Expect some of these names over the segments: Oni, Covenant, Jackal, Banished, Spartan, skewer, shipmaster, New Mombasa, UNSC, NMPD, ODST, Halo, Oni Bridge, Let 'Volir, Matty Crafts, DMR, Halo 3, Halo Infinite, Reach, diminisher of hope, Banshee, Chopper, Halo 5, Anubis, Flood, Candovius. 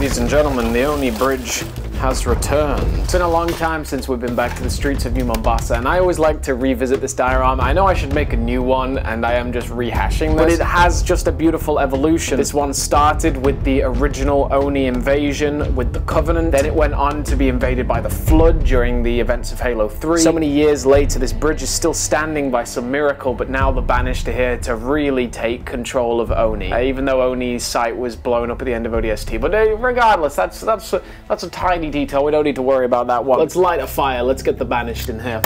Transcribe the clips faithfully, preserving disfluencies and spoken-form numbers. Ladies and gentlemen, the Oni Bridge has returned. It's been a long time since we've been back to the streets of New Mombasa, and I always like to revisit this diorama. I know I should make a new one, and I am just rehashing this, but it has just a beautiful evolution. This one started with the original Oni invasion with the Covenant, then it went on to be invaded by the Flood during the events of Halo three. So many years later, this bridge is still standing by some miracle, but now the Banished are here to really take control of Oni, uh, even though Oni's site was blown up at the end of O D S T. But uh, regardless, that's, that's, uh, that's a tiny detail. We don't need to worry about that one. Let's light a fire. Let's get the Banished in here.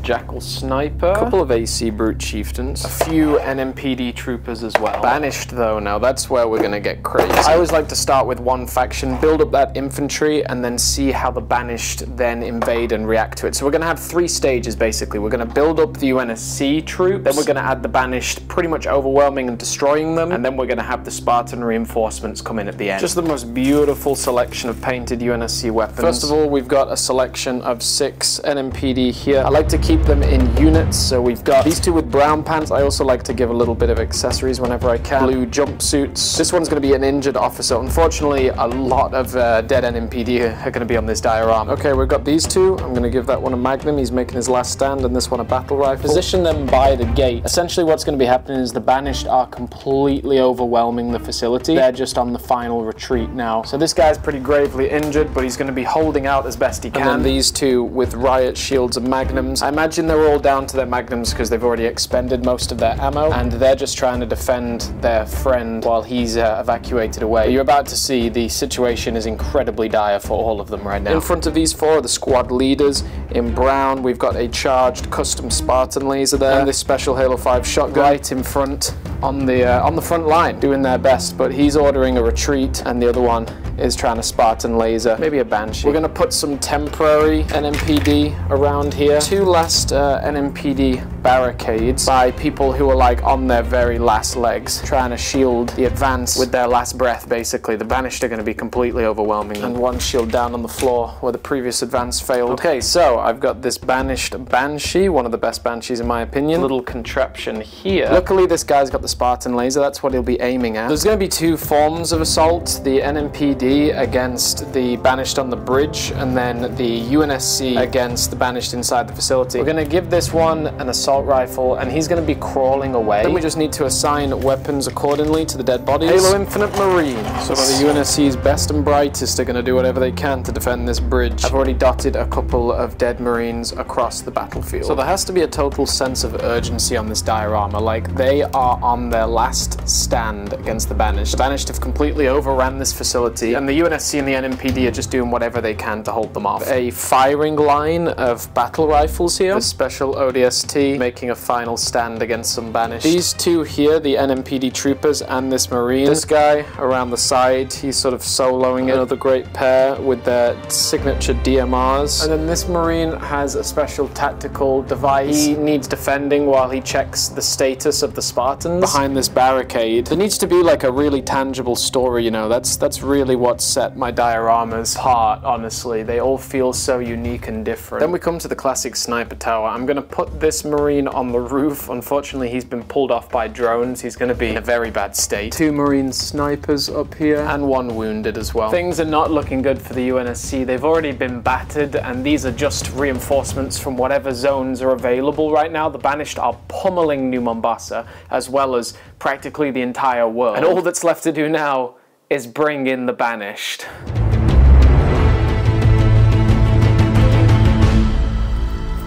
Jackal sniper, a couple of A C brute chieftains, a few N M P D troopers as well. Banished though, now that's where we're gonna get crazy. I always like to start with one faction, build up that infantry, and then see how the Banished then invade and react to it. So we're gonna have three stages basically. We're gonna build up the U N S C troops, then we're gonna add the Banished, pretty much overwhelming and destroying them, and then we're gonna have the Spartan reinforcements come in at the end. Just the most beautiful selection of painted U N S C weapons. First of all, we've got a selection of six N M P D here. I like to keep them in units, so we've got these two with brown pants. I also like to give a little bit of accessories whenever I can. Blue jumpsuits. This one's going to be an injured officer. Unfortunately, a lot of uh, dead N M P D are going to be on this diorama. Okay, we've got these two. I'm going to give that one a magnum. He's making his last stand, and this one a battle rifle. Position them by the gate. Essentially, what's going to be happening is the Banished are completely overwhelming the facility. They're just on the final retreat now. So this guy's pretty gravely injured, but he's going to be holding out as best he can. And then these two with riot shields and magnums. I imagine they're all down to their magnums because they've already expended most of their ammo, and they're just trying to defend their friend while he's uh, evacuated away. But you're about to see the situation is incredibly dire for all of them right now. In front of these four are the squad leaders. In brown, we've got a charged custom Spartan laser there, and this special Halo five shotgun right in front on the uh, on the front line, doing their best. But he's ordering a retreat, and the other one is trying to Spartan laser, maybe a Banshee. We're gonna put some temporary N M P D around here. Two last uh, N M P D barricades by people who are like on their very last legs, trying to shield the advance with their last breath basically. The Banished are going to be completely overwhelming them. And one shield down on the floor where the previous advance failed. Okay, so I've got this Banished Banshee, one of the best Banshees in my opinion. Little contraption here. Luckily this guy's got the Spartan laser, that's what he'll be aiming at. There's going to be two forms of assault, the N M P D against the Banished on the bridge, and then the U N S C against the Banished inside the facility. We're going to give this one an assault rifle, and he's going to be crawling away. Then we just need to assign weapons accordingly to the dead bodies. Halo Infinite Marines. Some of the U N S C's best and brightest are going to do whatever they can to defend this bridge. I've already dotted a couple of dead Marines across the battlefield. So there has to be a total sense of urgency on this diorama. Like, they are on their last stand against the Banished. The Banished have completely overran this facility, and the U N S C and the N M P D are just doing whatever they can to hold them off. A firing line of battle rifles here. The special O D S T making a final stand against some Banished. These two here, the N M P D troopers and this Marine. This guy around the side, he's sort of soloing it. Another great pair with their signature D M Rs. And then this Marine has a special tactical device. He needs defending while he checks the status of the Spartans behind this barricade. There needs to be like a really tangible story, you know. That's, that's really what set my dioramas apart, honestly. They all feel so unique and different. Then we come to the classic sniper tower. I'm going to put this Marine on the roof. Unfortunately, he's been pulled off by drones. He's going to be in a very bad state. Two Marine snipers up here, and one wounded as well. Things are not looking good for the U N S C. They've already been battered, and these are just reinforcements from whatever zones are available right now. The Banished are pummeling New Mombasa, as well as practically the entire world. And all that's left to do now is bring in the Banished.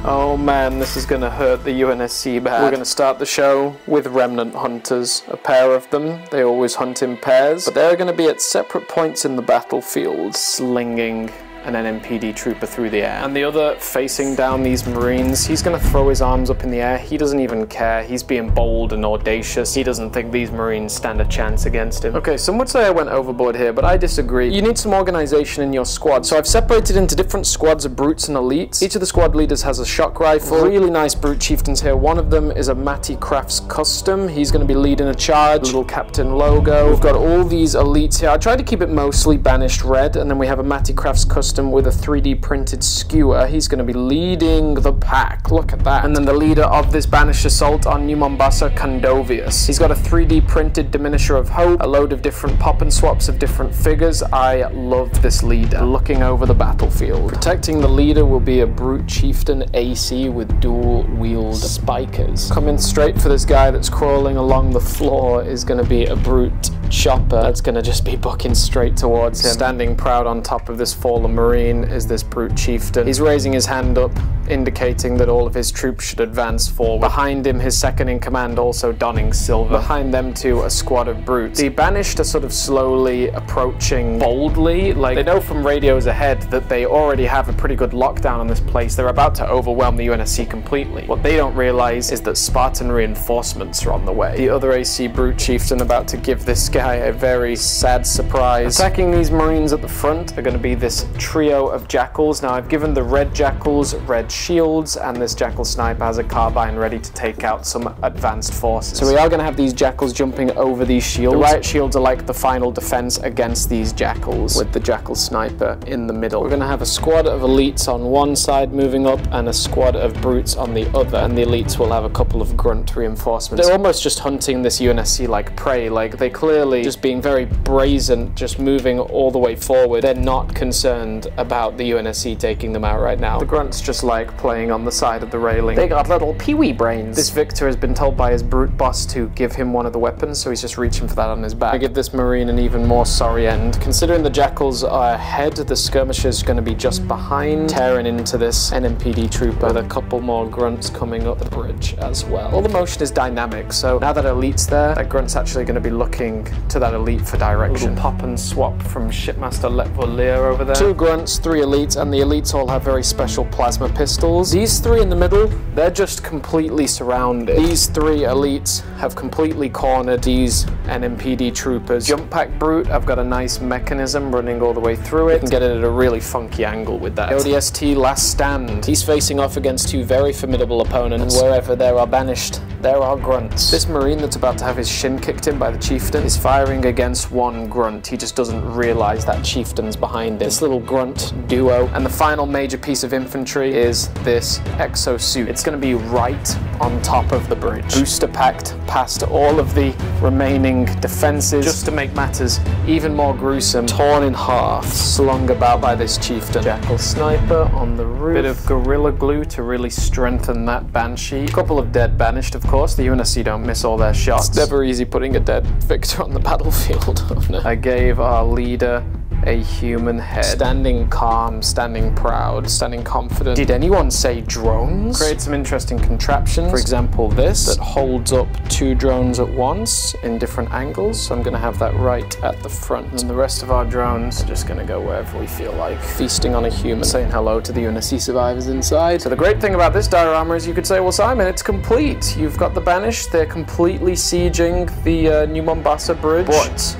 Oh man, this is going to hurt the U N S C bad. We're going to start the show with remnant hunters, a pair of them. They always hunt in pairs, but they're going to be at separate points in the battlefield, slinging an N M P D trooper through the air. And the other facing down these Marines, he's gonna throw his arms up in the air. He doesn't even care. He's being bold and audacious. He doesn't think these Marines stand a chance against him. Okay, some would say I went overboard here, but I disagree. You need some organization in your squad. So I've separated into different squads of brutes and elites. Each of the squad leaders has a shock rifle. Really nice brute chieftains here. One of them is a Matty Crafts custom. He's gonna be leading a charge. Little Captain logo. We've got all these elites here. I tried to keep it mostly Banished red, and then we have a Matty Crafts custom system with a three D printed skewer. He's going to be leading the pack. Look at that. And then the leader of this Banished assault on New Mombasa, Candovius. He's got a three D printed diminisher of hope, a load of different pop and swaps of different figures. I love this leader. Looking over the battlefield. Protecting the leader will be a brute chieftain A C with dual wield spikers. Coming straight for this guy that's crawling along the floor is going to be a brute Chopper. That's going to just be bucking straight towards him. Standing proud on top of this fallen marine is this brute chieftain. He's raising his hand up, indicating that all of his troops should advance forward. Behind him, his second in command also donning silver. Behind them too, a squad of brutes. The Banished are sort of slowly approaching boldly. Like, they know from radios ahead that they already have a pretty good lockdown on this place. They're about to overwhelm the U N S C completely. What they don't realize is that Spartan reinforcements are on the way. The other A C brute chieftain about to give this guy a very sad surprise. Attacking these marines at the front are going to be this trio of Jackals. Now, I've given the red Jackals red shields, and this Jackal sniper has a carbine ready to take out some advanced forces. So we are going to have these Jackals jumping over these shields. The riot shields are like the final defense against these Jackals, with the Jackal sniper in the middle. We're going to have a squad of elites on one side moving up and a squad of brutes on the other, and the elites will have a couple of grunt reinforcements. They're almost just hunting this U N S C like prey. Like, they clearly just being very brazen, just moving all the way forward. They're not concerned about the U N S C taking them out right now. The grunts just like playing on the side of the railing. They got little peewee brains. This Victor has been told by his brute boss to give him one of the weapons, so he's just reaching for that on his back. I give this marine an even more sorry end. Considering the Jackals are ahead, the skirmisher's going to be just behind, tearing into this N M P D trooper with a couple more grunts coming up the bridge as well. All the motion is dynamic, so now that elite's there, that grunt's actually going to be looking to that elite for direction. A little pop and swap from shipmaster Let 'Volir over there. Two grunts, three elites, and the elites all have very special plasma pistols. These three in the middle, they're just completely surrounded. These three elites have completely cornered these N M P D troopers. Jump Pack Brute, I've got a nice mechanism running all the way through it. You can get it at a really funky angle with that. O D S T Last Stand. He's facing off against two very formidable opponents. And wherever there are Banished, there are grunts. This marine that's about to have his shin kicked in by the chieftain is firing against one grunt. He just doesn't realize that chieftain's behind him. This little grunt duo. And the final major piece of infantry is this exosuit. It's going to be right on top of the bridge. Booster packed past all of the remaining defenses, just to make matters even more gruesome. Torn in half, slung about by this chieftain. Jackal sniper on the roof. Bit of gorilla glue to really strengthen that Banshee. Couple of dead Banished, of course. The U N S C don't miss all their shots. It's never easy putting a dead Victor on the battlefield. I gave our leader a human head. Standing calm, standing proud, standing confident. Did anyone say drones? Create some interesting contraptions. For example, this that holds up two drones at once in different angles. So I'm going to have that right at the front. And the rest of our drones are just going to go wherever we feel like. Feasting on a human. Saying hello to the U N S C survivors inside. So the great thing about this diorama is you could say, well, Simon, it's complete. You've got the Banished. They're completely sieging the uh, New Mombasa Bridge. What?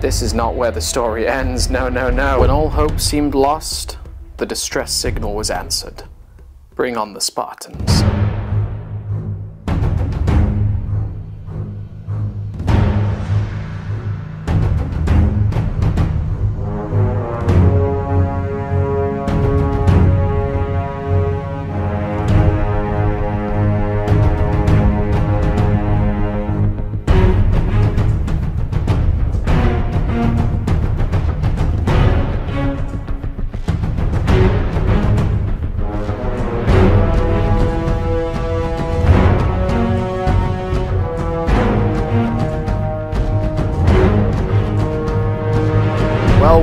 This is not where the story ends, no, no, no. When all hope seemed lost, the distress signal was answered. Bring on the Spartans.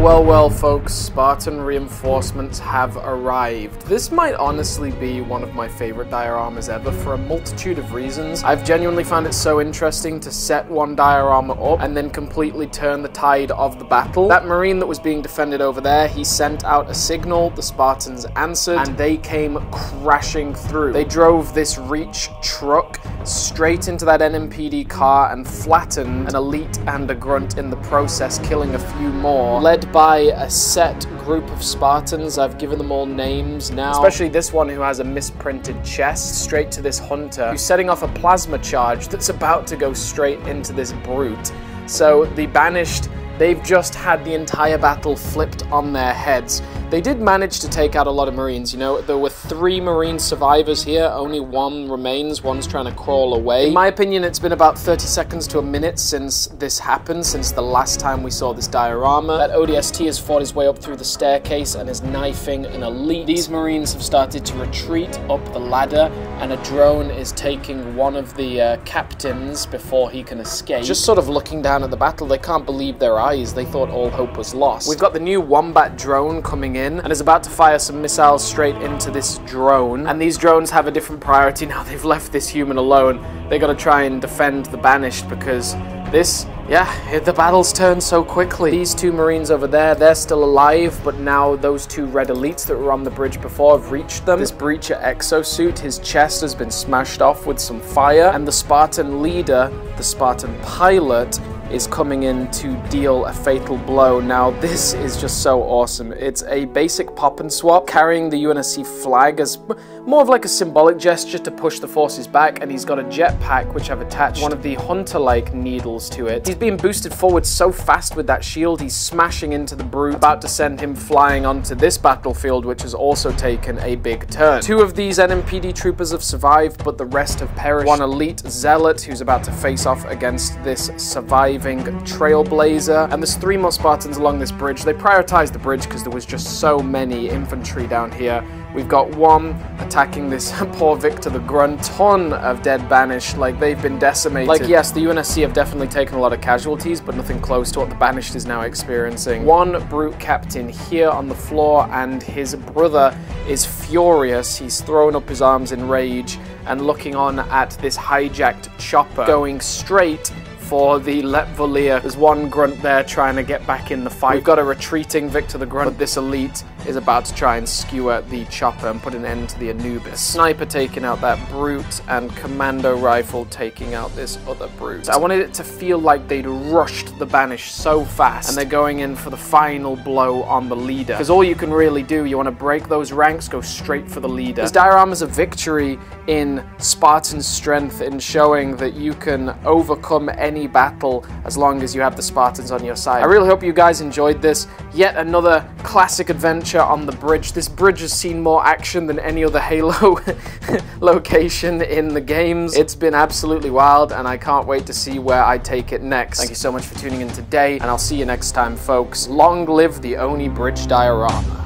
Well, well, folks, Spartan reinforcements have arrived. This might honestly be one of my favorite dioramas ever for a multitude of reasons. I've genuinely found it so interesting to set one diorama up and then completely turn the tide of the battle. That marine that was being defended over there, he sent out a signal, the Spartans answered, and they came crashing through. They drove this Reach truck straight into that N M P D car and flattened an elite and a grunt in the process, killing a few more. Led by a set group of Spartans. I've given them all names now, especially this one who has a misprinted chest, straight to this hunter who's setting off a plasma charge that's about to go straight into this brute. So the Banished, they've just had the entire battle flipped on their heads. They did manage to take out a lot of Marines. You know, there were three Marine survivors here, only one remains, one's trying to crawl away. In my opinion, it's been about thirty seconds to a minute since this happened, since the last time we saw this diorama. That O D S T has fought his way up through the staircase and is knifing an elite. These Marines have started to retreat up the ladder, and a drone is taking one of the uh, captains before he can escape. Just sort of looking down at the battle, they can't believe their eyes. They thought all hope was lost. We've got the new Wombat drone coming in and is about to fire some missiles straight into this drone. And these drones have a different priority now. They've left this human alone. They got to try and defend the Banished because this, yeah, the battles turn so quickly. These two Marines over there, they're still alive, but now those two red elites that were on the bridge before have reached them. This Breacher exosuit, his chest has been smashed off with some fire, and the Spartan leader, the Spartan pilot, is coming in to deal a fatal blow. Now, this is just so awesome. It's a basic pop and swap, carrying the U N S C flag as more of like a symbolic gesture to push the forces back, and he's got a jetpack which I've attached one of the hunter-like needles to it. He's being boosted forward so fast with that shield, he's smashing into the brute, about to send him flying onto this battlefield, which has also taken a big turn. Two of these N M P D troopers have survived, but the rest have perished. One elite zealot who's about to face off against this survivor trailblazer, and there's three more Spartans along this bridge. They prioritized the bridge because there was just so many infantry down here. We've got one attacking this poor Victor the Grunt. Ton of dead Banished, like they've been decimated. Like, yes, the U N S C have definitely taken a lot of casualties, but nothing close to what the Banished is now experiencing. One brute captain here on the floor, and his brother is furious. He's thrown up his arms in rage and looking on at this hijacked chopper going straight for the Let 'Volir. There's one grunt there trying to get back in the fight. We've got a retreating Victor the Grunt. But this elite is about to try and skewer the chopper and put an end to the Anubis. Sniper taking out that brute, and commando rifle taking out this other brute. I wanted it to feel like they'd rushed the Banished so fast, and they're going in for the final blow on the leader. Because all you can really do, you want to break those ranks, go straight for the leader. This diorama is a victory in Spartan strength, in showing that you can overcome any Any battle as long as you have the Spartans on your side. I really hope you guys enjoyed this. Yet another classic adventure on the bridge. This bridge has seen more action than any other Halo location in the games. It's been absolutely wild, and I can't wait to see where I take it next. Thank you so much for tuning in today, and I'll see you next time, folks. Long live the Oni Bridge diorama.